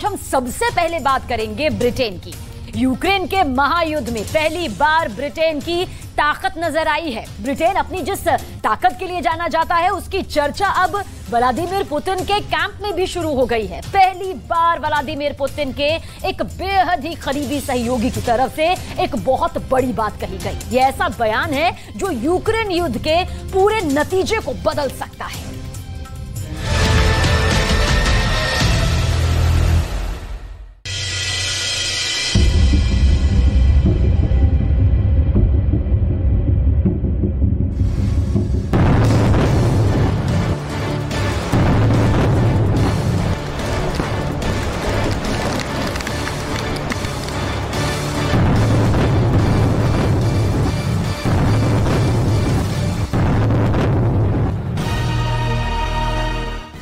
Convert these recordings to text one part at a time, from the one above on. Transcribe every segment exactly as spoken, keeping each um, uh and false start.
आज हम सबसे पहले बात करेंगे ब्रिटेन की। यूक्रेन के महायुद्ध में पहली बार ब्रिटेन की ताकत नजर आई है। ब्रिटेन अपनी जिस ताकत के लिए जाना जाता है उसकी चर्चा अब व्लादिमीर पुतिन के कैंप में भी शुरू हो गई है। पहली बार व्लादिमीर पुतिन के एक बेहद ही करीबी सहयोगी की तरफ से एक बहुत बड़ी बात कही गई। यह ऐसा बयान है जो यूक्रेन युद्ध के पूरे नतीजे को बदल सकता है।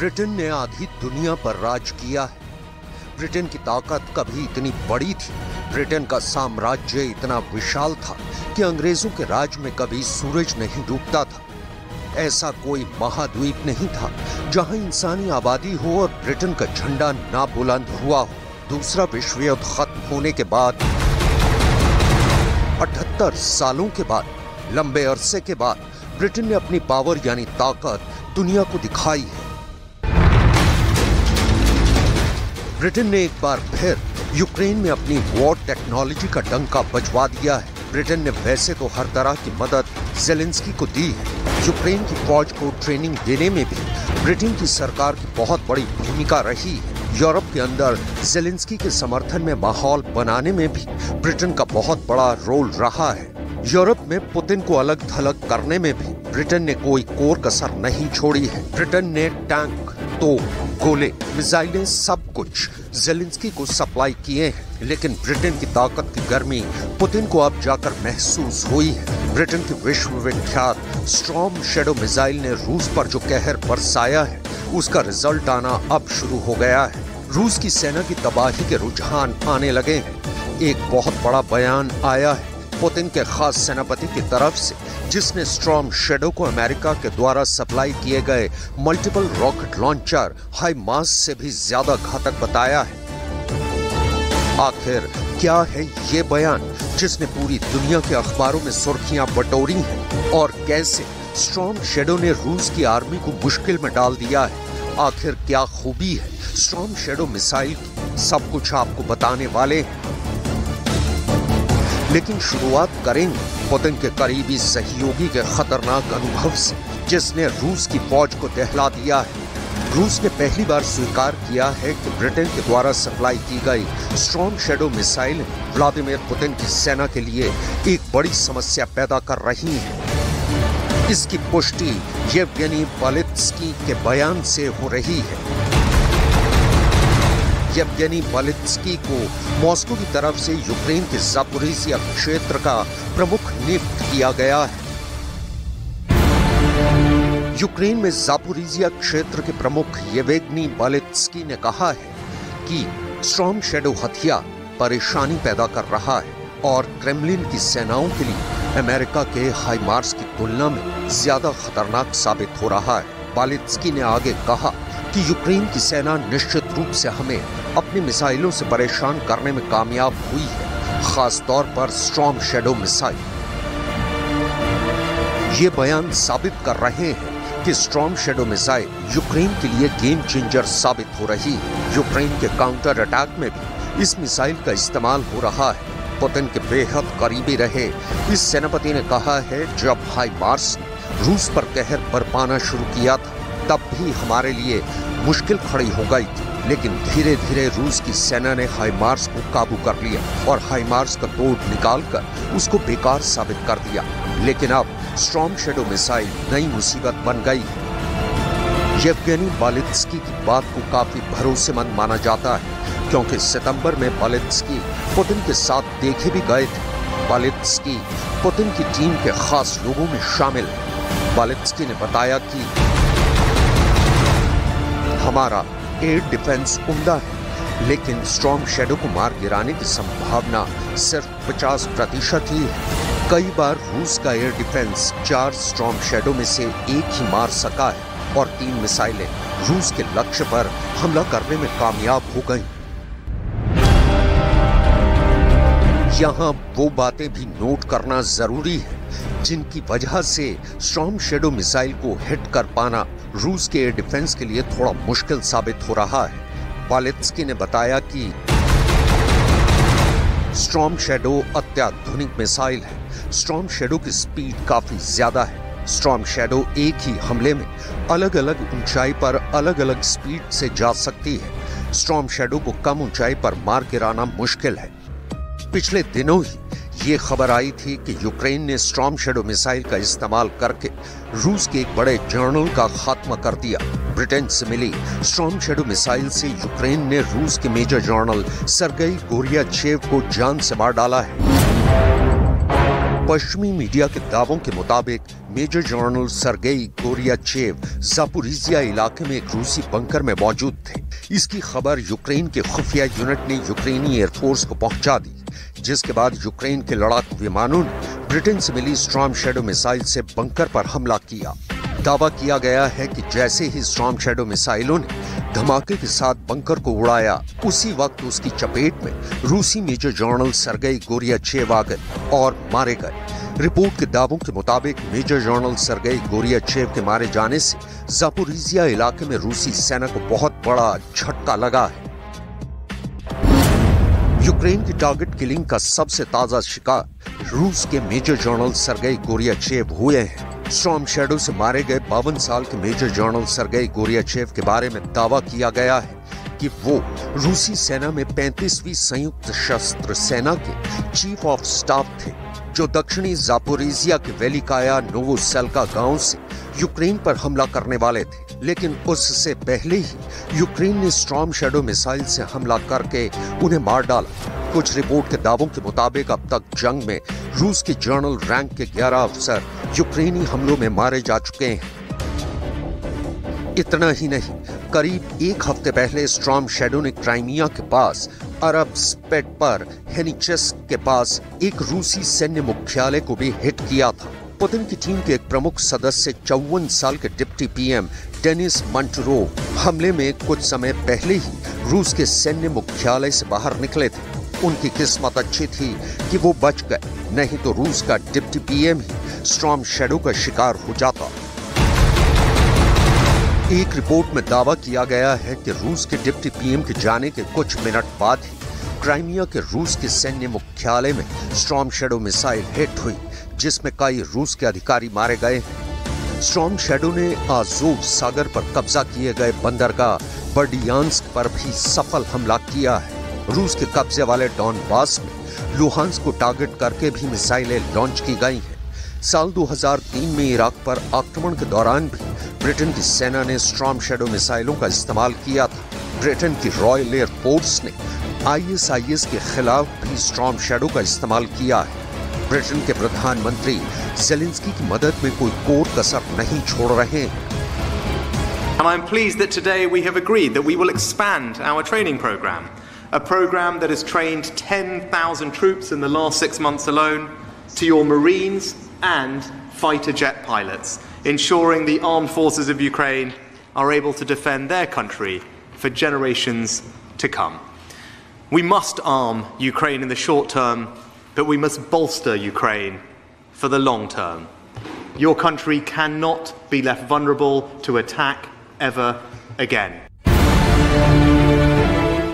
ब्रिटेन ने आधी दुनिया पर राज किया है। ब्रिटेन की ताकत कभी इतनी बड़ी थी, ब्रिटेन का साम्राज्य इतना विशाल था कि अंग्रेजों के राज में कभी सूरज नहीं डूबता था। ऐसा कोई महाद्वीप नहीं था जहां इंसानी आबादी हो और ब्रिटेन का झंडा ना बुलंद हुआ हो। दूसरा विश्व युद्ध खत्म होने के बाद अठहत्तर सालों के बाद, लंबे अरसे के बाद ब्रिटेन ने अपनी पावर यानी ताकत दुनिया को दिखाई है। ब्रिटेन ने एक बार फिर यूक्रेन में अपनी वॉर टेक्नोलॉजी का डंका बजवा दिया है। ब्रिटेन ने वैसे तो हर तरह की मदद ज़ेलेंस्की को दी है। यूक्रेन की फौज को ट्रेनिंग देने में भी ब्रिटेन की सरकार की बहुत बड़ी भूमिका रही है। यूरोप के अंदर ज़ेलेंस्की के समर्थन में माहौल बनाने में भी ब्रिटेन का बहुत बड़ा रोल रहा है। यूरोप में पुतिन को अलग थलग करने में भी ब्रिटेन ने कोई कोर कसर नहीं छोड़ी है। ब्रिटेन ने टैंक, तोप, गोले, मिसाइलें, सब कुछ ज़ेलेंस्की को सप्लाई किए हैं। लेकिन ब्रिटेन की ताकत की गर्मी पुतिन को अब जाकर महसूस हुई है। ब्रिटेन की विश्वविख्यात स्टॉर्म शैडो मिसाइल ने रूस पर जो कहर बरसाया है उसका रिजल्ट आना अब शुरू हो गया है। रूस की सेना की तबाही के रुझान आने लगे हैं। एक बहुत बड़ा बयान आया है पुतिन के खास सेनापति की तरफ से, जिसने स्टॉर्म शैडो को अमेरिका के द्वारा सप्लाई किए गए मल्टीपल रॉकेट लॉन्चर हाईमार्स से भी ज्यादा घातक बताया है। आखिर क्या है ये बयान जिसने पूरी दुनिया के अखबारों में सुर्खियां बटोरी हैं, और कैसे स्टॉर्म शैडो ने रूस की आर्मी को मुश्किल में डाल दिया है? आखिर क्या खूबी है स्टॉर्म शैडो मिसाइल की? सब कुछ आपको बताने वाले हैं। लेकिन शुरुआत करेंगे पुतिन के करीबी सहयोगी के खतरनाक अनुभव से, जिसने रूस की फौज को दहला दिया है। रूस ने पहली बार स्वीकार किया है कि ब्रिटेन के द्वारा सप्लाई की गई Storm Shadow missile Vladimir Putin की सेना के लिए एक बड़ी समस्या पैदा कर रही है। इसकी पुष्टि येवगेनी बालित्स्की के बयान से हो रही है। येवगेनी बालित्स्की को मॉस्को की तरफ से यूक्रेन के ज़ापोरिज़िया क्षेत्र का प्रमुख नियुक्त किया गया है। यूक्रेन में ज़ापोरिज़िया क्षेत्र के प्रमुख येवगेनी बालित्स्की ने कहा है कि स्टॉर्म शैडो हथियार परेशानी पैदा कर रहा है और क्रेमलिन की सेनाओं के लिए अमेरिका के हाईमार्स की तुलना में ज्यादा खतरनाक साबित हो रहा है। बालित्स्की ने आगे कहा कि यूक्रेन की सेना निश्चित रूप से हमें अपनी मिसाइलों से परेशान करने में कामयाब हुई है, खास तौर पर स्टॉर्म शैडो मिसाइल। ये बयान साबित कर रहे हैं कि स्टॉर्म शैडो मिसाइल यूक्रेन के लिए गेम चेंजर साबित हो रही है। यूक्रेन के काउंटर अटैक में भी इस मिसाइल का इस्तेमाल हो रहा है। पुतिन के बेहद करीबी रहे इस सेनापति ने कहा है, जब हाईमार्स ने रूस पर कहर बरपाना शुरू किया था तब भी हमारे लिए मुश्किल खड़ी हो गई थी, लेकिन धीरे धीरे रूस की सेना ने हाईमार्स को काबू कर लिया और हाईमार्स का तोड़ निकालकर उसको बेकार साबित कर दिया। लेकिन अब स्टॉर्म शैडो मिसाइल नई मुसीबत बन गई है। येवगेनी बालित्स्की की बात को काफी भरोसेमंद माना जाता है, क्योंकि सितंबर में बालित्स्की पुतिन के साथ देखे भी गए थे। बालित्स्की पुतिन की टीम के खास लोगों में शामिल है। बालित्स्की ने बताया कि हमारा एयर डिफेंस उम्दा है, लेकिन स्टॉर्म शैडो को मार गिराने की संभावना सिर्फ पचास प्रतिशत ही है। कई बार रूस का एयर डिफेंस चार स्टॉर्म शैडो में से एक ही मार सका है और तीन मिसाइलें रूस के लक्ष्य पर हमला करने में कामयाब हो गईं। यहाँ वो बातें भी नोट करना जरूरी है जिनकी वजह से स्टॉर्म शैडो मिसाइल को हिट कर पाना रूस के एयर डिफेंस के लिए थोड़ा मुश्किल साबित हो रहा है। बालित्स्की ने बताया कि स्टॉर्म शैडो अत्याधुनिक मिसाइल है। स्टॉर्म शैडो की स्पीड काफी ज्यादा है। स्टॉर्म शैडो एक ही हमले में अलग अलग ऊंचाई पर अलग अलग स्पीड से जा सकती है। स्टॉर्म शैडो को कम ऊंचाई पर मार गिराना मुश्किल है। पिछले दिनों ही ये खबर आई थी कि यूक्रेन ने स्टॉर्म शैडो मिसाइल का इस्तेमाल करके रूस के एक बड़े जर्नल का खात्मा कर दिया। ब्रिटेन से मिली स्टॉर्म शैडो मिसाइल से यूक्रेन ने रूस के मेजर जर्नल सर्गेई गोर्याचेव को जान से मार डाला है। पश्चिमी मीडिया के दावों के मुताबिक major general Sergei Goryachev Zaporizhzhia इलाके में एक रूसी बंकर में मौजूद थे। इसकी खबर यूक्रेन के खुफिया यूनिट ने यूक्रेनी एयरफोर्स को पहुंचा दी, जिसके बाद यूक्रेन के लड़ाकू विमानों ने ब्रिटेन से मिली स्टॉर्म शैडो मिसाइल से बंकर पर हमला किया। दावा किया गया है कि जैसे ही स्टॉर्म शैडो मिसाइलों ने धमाके के साथ बंकर को उड़ाया, उसी वक्त उसकी चपेट में रूसी मेजर जनरल सर्गेई गोर्याचेव आ गए और मारे गए। रिपोर्ट के दावों के मुताबिक मेजर जनरल सर्गेई गोर्याचेव के मारे जाने से ज़ापोरिज़िया इलाके में रूसी सेना को बहुत बड़ा झटका लगा है। यूक्रेन की टारगेट किलिंग का सबसे ताजा शिकार रूस के मेजर जनरल सर्गेई गोर्याचेव हुए हैं। स्टॉर्म शैडो से मारे गए बावन साल के मेजर जनरल सर्गेई गोर्याचेव के बारे में दावा किया गया है कि वो रूसी सेना में पैंतीसवीं संयुक्त सशस्त्र सेना के चीफ ऑफ स्टाफ थे, जो दक्षिणी ज़ापोरिज़िया के वेलिकाया नोवोसेल्का गांव से यूक्रेन पर हमला करने वाले थे। लेकिन उससे पहले ही यूक्रेन ने स्टॉर्म शैडो मिसाइल से हमला करके उन्हें मार डाला। कुछ रिपोर्ट के दावों के मुताबिक अब तक जंग में रूस के जनरल रैंक के ग्यारह अफसर यूक्रेनी हमलों में मारे जा चुके हैं। इतना ही नहीं, करीब एक हफ्ते पहले स्टॉर्म शैडो ने क्राइमिया के पास अरब स्पेट पर हेनिचेस्क के पास एक रूसी सैन्य मुख्यालय को भी हिट किया था। पुतिन की टीम के एक प्रमुख सदस्य चौवन साल के डिप्टी पीएम डेनिस मंटरोव हमले में कुछ समय पहले ही रूस के सैन्य मुख्यालय से बाहर निकले थे। उनकी किस्मत अच्छी थी कि वो बच गए, नहीं तो रूस का डिप्टी पीएम ही स्टॉर्म शैडो का शिकार हो जाता। एक रिपोर्ट में दावा किया गया है कि रूस के डिप्टी पीएम के जाने के कुछ मिनट बाद ही क्राइमिया के रूस के सैन्य मुख्यालय में स्टॉर्म शैडो मिसाइल हिट हुई, जिसमें कई रूस के अधिकारी मारे गए हैं। स्टॉर्म शैडो ने आज़ोव सागर पर कब्जा किए गए बंदरगाह बर्डियांस्क पर भी सफल हमला किया है। रूस के कब्जे वाले डॉनबास में लुहांस्क को टारगेट करके भी मिसाइलें लॉन्च की गई हैं। साल दो हज़ार तीन में इराक पर आक्रमण के दौरान भी ब्रिटेन की सेना ने स्टॉर्म शैडो मिसाइलों का इस्तेमाल किया था। ब्रिटेन की रॉयल एयर फोर्स ने आईएसआईएस के खिलाफ भी स्टॉर्म शैडो का इस्तेमाल किया है। ब्रिटेन के प्रधानमंत्री ज़ेलेंस्की की मदद में कोई कोर कसर नहीं छोड़ रहे हैं। And I'm pleased that today we have agreed that we will expand our training program, a program that has trained ten thousand troops in the last six months alone to your Marines and fighter jet pilots, ensuring the armed forces of Ukraine are able to defend their country for generations to come. We must arm Ukraine in the short term, but we must bolster Ukraine for the long term. Your country cannot be left vulnerable to attack ever again.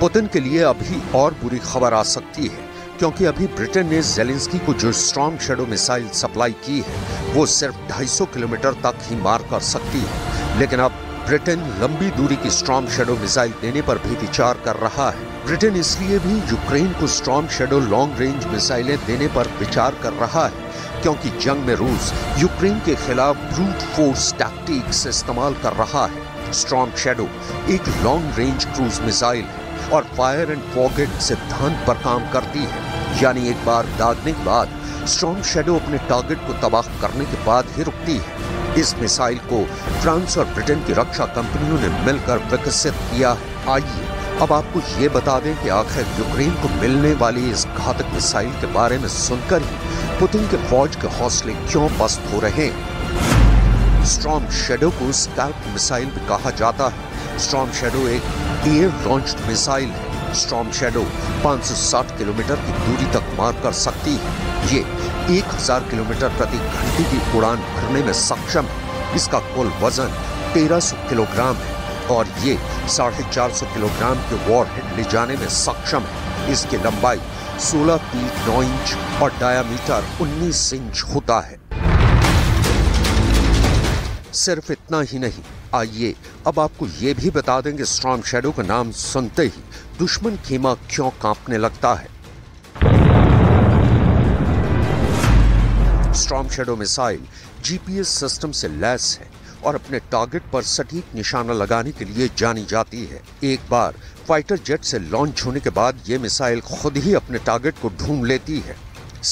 Putin के लिए अभी और बुरी खबर आ सकती है, क्योंकि अभी ब्रिटेन ने ज़ेलेंस्की को जो स्टॉर्म शैडो मिसाइल सप्लाई की है वो सिर्फ दो सौ पचास किलोमीटर तक ही मार कर सकती है। लेकिन अब ब्रिटेन लंबी दूरी की स्टॉर्म शैडो मिसाइल देने पर भी विचार कर रहा है। ब्रिटेन इसलिए भी यूक्रेन को स्टॉर्म शैडो लॉन्ग रेंज मिसाइलें देने पर विचार कर रहा है, क्योंकि जंग में रूस यूक्रेन के खिलाफ ब्रूट फोर्स टैक्टिक्स इस्तेमाल कर रहा है। स्टॉर्म शैडो एक लॉन्ग रेंज क्रूज मिसाइल है और फायर एंड फॉरगेट सिद्धांत पर काम करती है, यानी एक बार दागने के बाद स्टॉर्म शैडो अपने टारगेट को तबाह करने के बाद ही रुकती है। इस मिसाइल को फ्रांस और ब्रिटेन की रक्षा कंपनियों ने मिलकर विकसित किया। आइए अब आपको ये बता दें कि आखिर यूक्रेन को मिलने वाली इस घातक मिसाइल के बारे में सुनकर ही पुतिन के फौज के हौसले क्यों पस्त हो रहे हैं। स्टॉर्म शैडो को स्कैल्प मिसाइल भी कहा जाता है। स्टॉर्म शैडो एक एयर लॉन्च्ड मिसाइल है स्टॉर्म शैडो पाँच सौ साठ किलोमीटर की दूरी तक मार कर सकती है। ये एक हज़ार किलोमीटर प्रति घंटे की उड़ान भरने में सक्षम है। इसका कुल वजन तेरह सौ किलोग्राम है और ये साढ़े चार सौ किलोग्राम के वॉरहेड ले जाने में सक्षम है। इसकी लंबाई सोलह फीट नौ इंच और डायामीटर उन्नीस इंच होता है। सिर्फ इतना ही नहीं, आइए अब आपको ये भी बता देंगे स्टॉर्म शैडो का नाम सुनते ही दुश्मन खीमा क्यों कांपने लगता है। Storm Shadow missile GPS system से लैस है और अपने टारगेट पर सटीक निशाना लगाने के लिए जानी जाती है। एक बार फाइटर जेट से लॉन्च होने के बाद ये मिसाइल खुद ही अपने टारगेट को ढूंढ लेती है।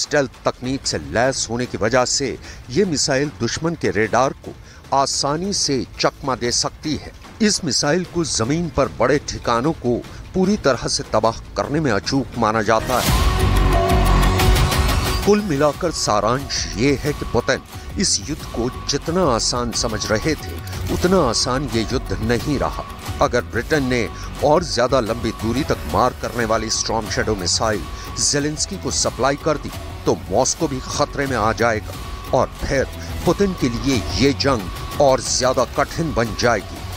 स्टेल्थ तकनीक से लैस होने की वजह से ये मिसाइल दुश्मन के रेडार को आसानी से चकमा दे सकती है। इस मिसाइल को जमीन पर बड़े ठिकानों को पूरी तरह से तबाह करने में अचूक माना जाता है। कुल मिलाकर सारांश ये है कि पुतिन इस युद्ध को जितना आसान समझ रहे थे उतना आसान ये युद्ध नहीं रहा। अगर ब्रिटेन ने और ज्यादा लंबी दूरी तक मार करने वाली स्टॉर्म शैडो मिसाइल ज़ेलेंस्की को सप्लाई कर दी तो मॉस्को भी खतरे में आ जाएगा और फिर पुतिन के लिए ये जंग और ज्यादा कठिन बन जाएगी।